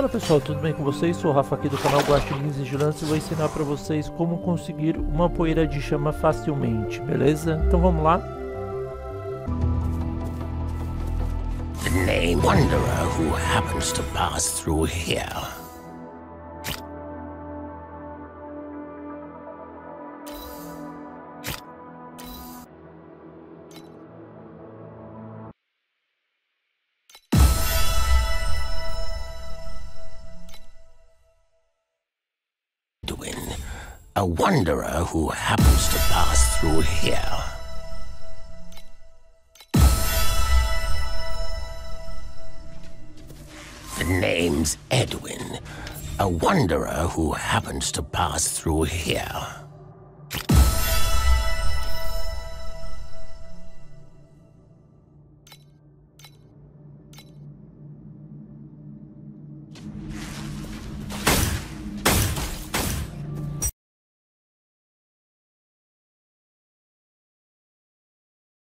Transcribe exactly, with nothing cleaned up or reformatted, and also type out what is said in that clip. Fala pessoal, tudo bem com vocês? Sou o Rafa aqui do canal Guaxinins Vigilantes e vou ensinar para vocês como conseguir uma poeira de chama facilmente, beleza? Então vamos lá! The lame wanderer who happens to pass through here. Edwin, a wanderer who happens to pass through here. The name's Edwin, a wanderer who happens to pass through here.